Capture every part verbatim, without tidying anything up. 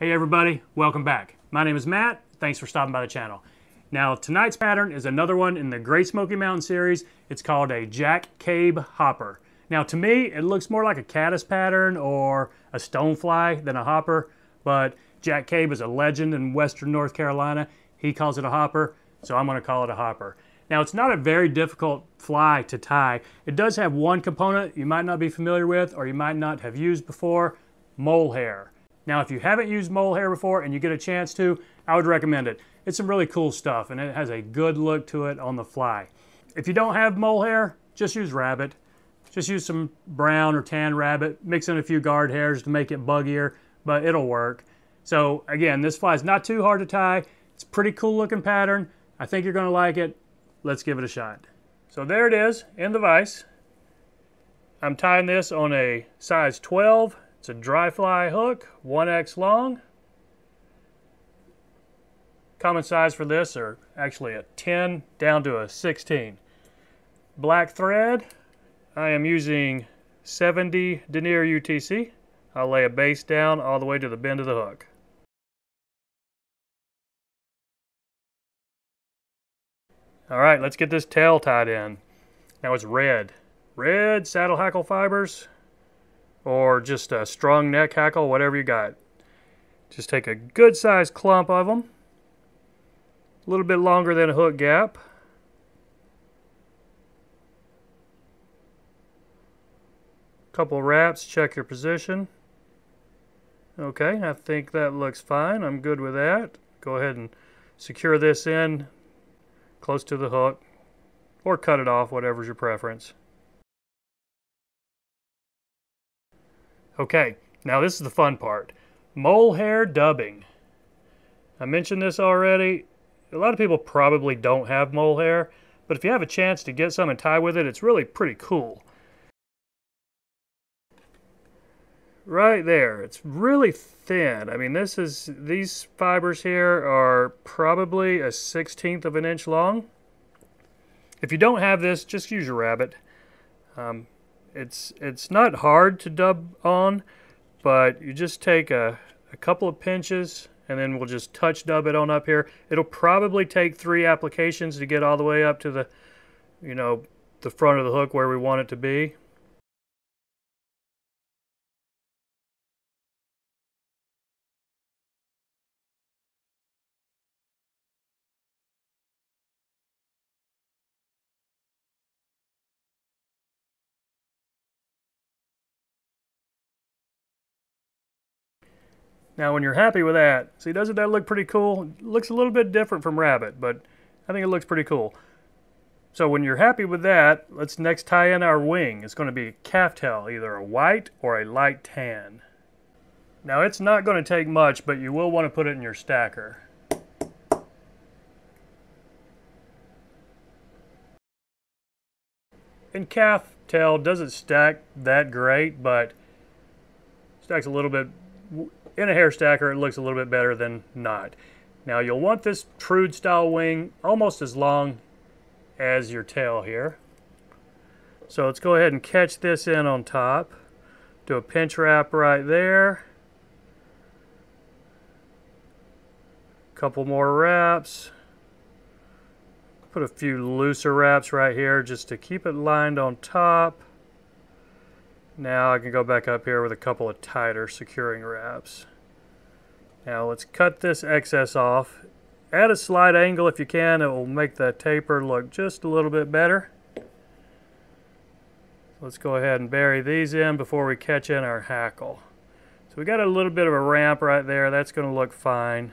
Hey everybody, welcome back. My name is Matt. Thanks for stopping by the channel. Now tonight's pattern is another one in the Great Smoky Mountain series. It's called a Jack Cabe Hopper. Now to me, it looks more like a caddis pattern or a stonefly than a hopper, but Jack Cabe is a legend in Western North Carolina. He calls it a hopper, so I'm gonna call it a hopper. Now it's not a very difficult fly to tie. It does have one component you might not be familiar with or you might not have used before, molehair. Now, if you haven't used molehair before and you get a chance to, I would recommend it. It's some really cool stuff, and it has a good look to it on the fly. If you don't have molehair, just use rabbit. Just use some brown or tan rabbit. Mix in a few guard hairs to make it buggier, but it'll work. So, again, this fly is not too hard to tie. It's a pretty cool-looking pattern. I think you're going to like it. Let's give it a shot. So there it is in the vise. I'm tying this on a size twelve. It's a dry fly hook, one X long. Common size for this are actually a ten down to a sixteen. Black thread, I am using seventy denier U T C. I'll lay a base down all the way to the bend of the hook. All right, let's get this tail tied in. Now it's red. Red saddle hackle fibers, or just a strong neck hackle, whatever you got. Just take a good sized clump of them, a little bit longer than a hook gap. Couple wraps, check your position. Okay, I think that looks fine. I'm good with that. Go ahead and secure this in close to the hook or cut it off, whatever's your preference. Okay, now this is the fun part. Molehair dubbing. I mentioned this already. A lot of people probably don't have molehair, but if you have a chance to get some and tie with it, it's really pretty cool. Right there, it's really thin. I mean, this is, these fibers here are probably a sixteenth of an inch long. If you don't have this, just use your rabbit. Um, It's, it's not hard to dub on, but you just take a, a couple of pinches and then we'll just touch dub it on up here. It'll probably take three applications to get all the way up to the, you know, the front of the hook where we want it to be. Now when you're happy with that, see, doesn't that look pretty cool? It looks a little bit different from rabbit, but I think it looks pretty cool. So when you're happy with that, let's next tie in our wing. It's going to be calftail, either a white or a light tan. Now it's not going to take much, but you will want to put it in your stacker. And calftail doesn't stack that great, but stacks a little bit. In a hair stacker, it looks a little bit better than not. Now you'll want this trude style wing almost as long as your tail here. So let's go ahead and catch this in on top. Do a pinch wrap right there. Couple more wraps. Put a few looser wraps right here just to keep it lined on top. Now I can go back up here with a couple of tighter securing wraps. Now let's cut this excess off. At a slight angle if you can, it will make the taper look just a little bit better. Let's go ahead and bury these in before we catch in our hackle. So we got a little bit of a ramp right there. That's going to look fine.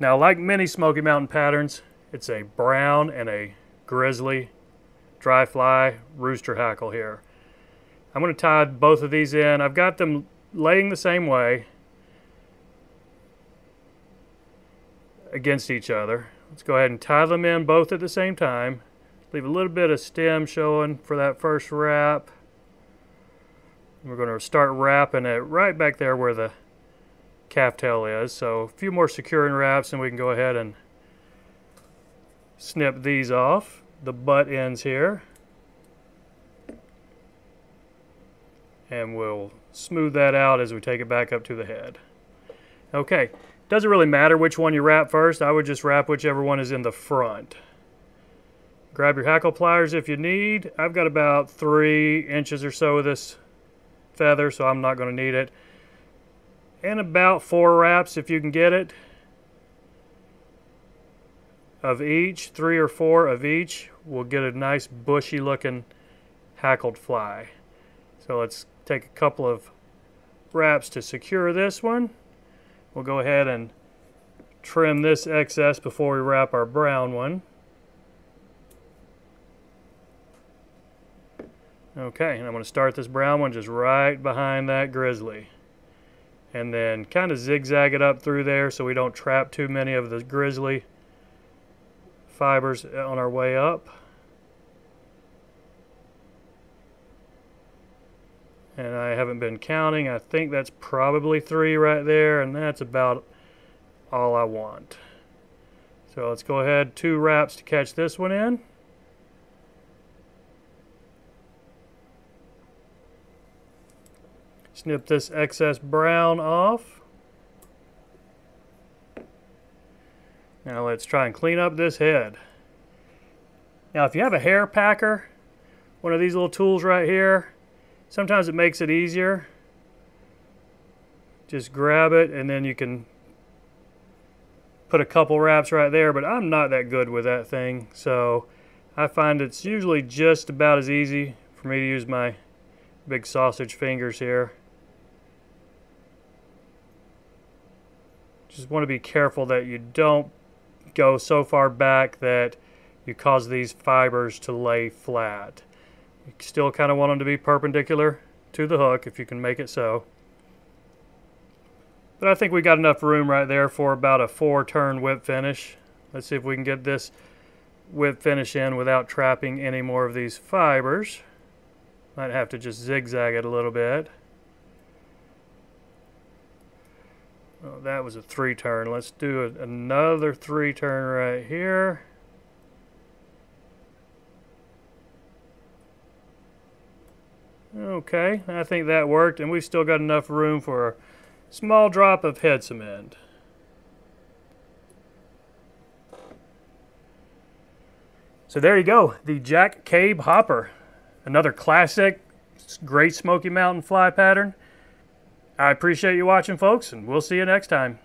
Now, like many Smoky Mountain patterns, it's a brown and a grizzly dry fly rooster hackle here. I'm going to tie both of these in. I've got them laying the same way against each other. Let's go ahead and tie them in both at the same time. Leave a little bit of stem showing for that first wrap. We're going to start wrapping it right back there where the calftail is. So a few more securing wraps and we can go ahead and snip these off, the butt ends here. And we'll smooth that out as we take it back up to the head. Okay, doesn't really matter which one you wrap first. I would just wrap whichever one is in the front. Grab your hackle pliers if you need. I've got about three inches or so of this feather, so I'm not going to need it. And about four wraps if you can get it of each, three or four of each, we'll get a nice bushy looking hackled fly. So let's take a couple of wraps to secure this one. We'll go ahead and trim this excess before we wrap our brown one. Okay, and I'm going to start this brown one just right behind that grizzly. And then kind of zigzag it up through there so we don't trap too many of the grizzly fibers on our way up. And I haven't been counting. I think that's probably three right there, and that's about all I want. So let's go ahead, two wraps to catch this one in. Snip this excess brown off. Now let's try and clean up this head. Now if you have a hair packer, one of these little tools right here, sometimes it makes it easier. Just grab it and then you can put a couple wraps right there, but I'm not that good with that thing, so I find it's usually just about as easy for me to use my big sausage fingers here. Just want to be careful that you don't go so far back that you cause these fibers to lay flat. You still kind of want them to be perpendicular to the hook if you can make it so. But I think we got enough room right there for about a four turn whip finish. Let's see if we can get this whip finish in without trapping any more of these fibers. Might have to just zigzag it a little bit. Oh, that was a three turn. Let's do a, another three turn right here. Okay, I think that worked, and we've still got enough room for a small drop of head cement. So there you go, the Jack Cabe Hopper. Another classic Great Smoky Mountain fly pattern. I appreciate you watching, folks, and we'll see you next time.